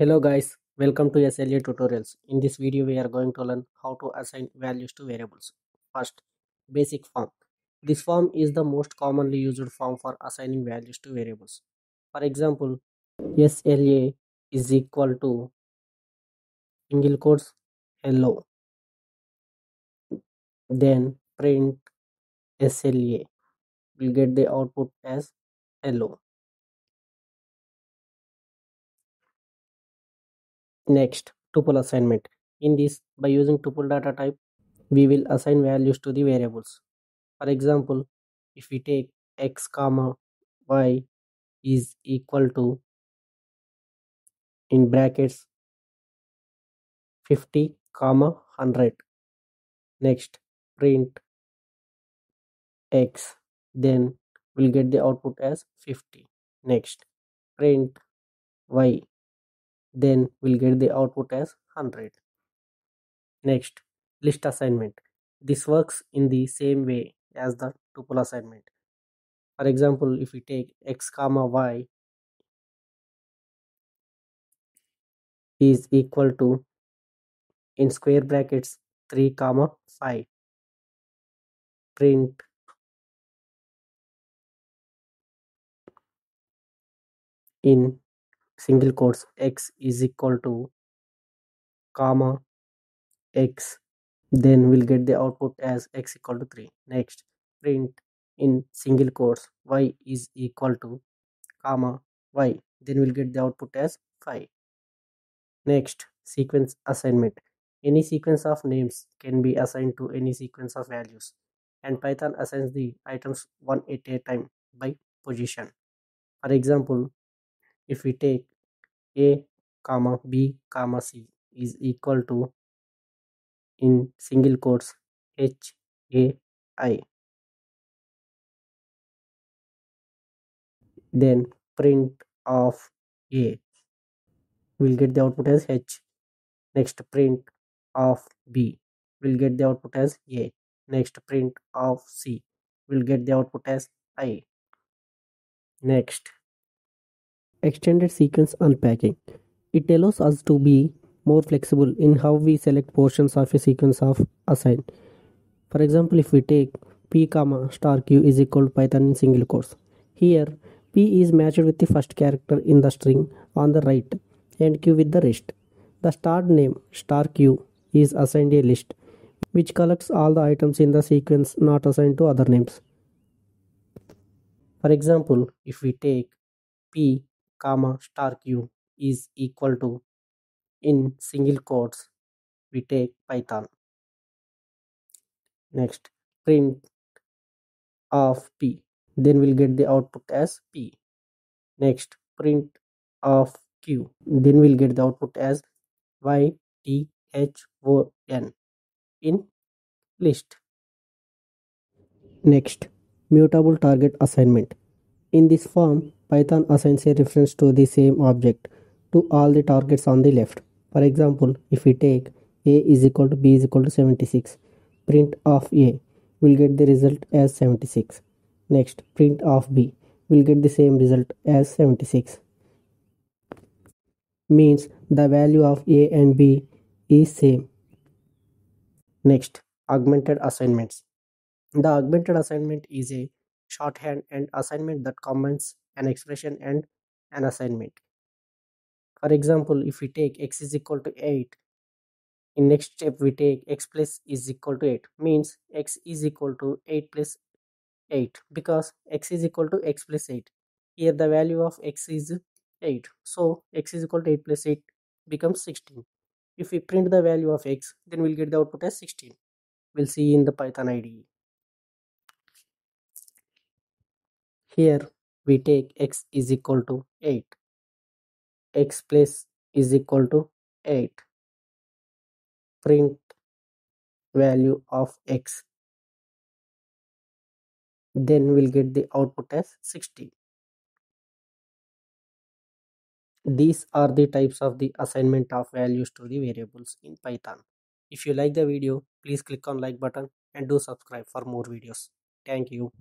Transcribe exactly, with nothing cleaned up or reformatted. Hello guys, welcome to S L A tutorials. In this video we are going to learn how to assign values to variables. First, basic form. This form is the most commonly used form for assigning values to variables. For example, S L A is equal to single quotes hello, then print S L A. We'll get the output as hello. Next, tuple assignment. In this, by using tuple data type, we will assign values to the variables. For example, if we take x comma y is equal to, in brackets, fifty comma one hundred. Next, print x, then we'll get the output as fifty. Next, print y, then we'll get the output as one hundred. Next, list assignment. This works in the same way as the tuple assignment. For example, if we take x comma y is equal to, in square brackets, three comma five, print in single quotes x is equal to comma x, then we'll get the output as x equal to three. Next, print in single quotes y is equal to comma y, then we'll get the output as five. Next, sequence assignment. Any sequence of names can be assigned to any sequence of values, and Python assigns the items one at a time by position. For example, if we take a comma b comma c is equal to, in single quotes, h a I, then print of a, we'll get the output as h. Next, print of b, we'll get the output as a. Next, print of c, we'll get the output as I. Next, extended sequence unpacking. It allows us to be more flexible in how we select portions of a sequence of assign. For example, if we take p comma star q is equal to Python in single quotes. Here, p is matched with the first character in the string on the right and q with the rest. The star name star q is assigned a list which collects all the items in the sequence not assigned to other names. For example, if we take p comma star q is equal to, in single quotes, we take Python. Next, print of p, then we'll get the output as p. Next, print of q, then we'll get the output as y t h o n, in list. Next, mutable target assignment. In this form, Python assigns a reference to the same object to all the targets on the left. For example, if we take a is equal to b is equal to seventy-six, print of a, we'll get the result as seventy-six. Next, print of b, we'll get the same result as seventy-six. Means the value of a and b is same. Next, augmented assignments. The augmented assignment is a shorthand and assignment that combines an expression and an assignment. For example, if we take x is equal to eight, in next step we take x plus is equal to eight, means x is equal to eight plus eight, because x is equal to x plus eight. Here the value of x is eight, so x is equal to eight plus eight becomes sixteen. If we print the value of x, then we'll get the output as sixteen. We'll see in the Python I D E. Here we take x is equal to eight, x plus is equal to eight, print value of x, then we'll get the output as sixteen. These are the types of the assignment of values to the variables in Python. If you like the video, please click on like button and do subscribe for more videos. Thank you.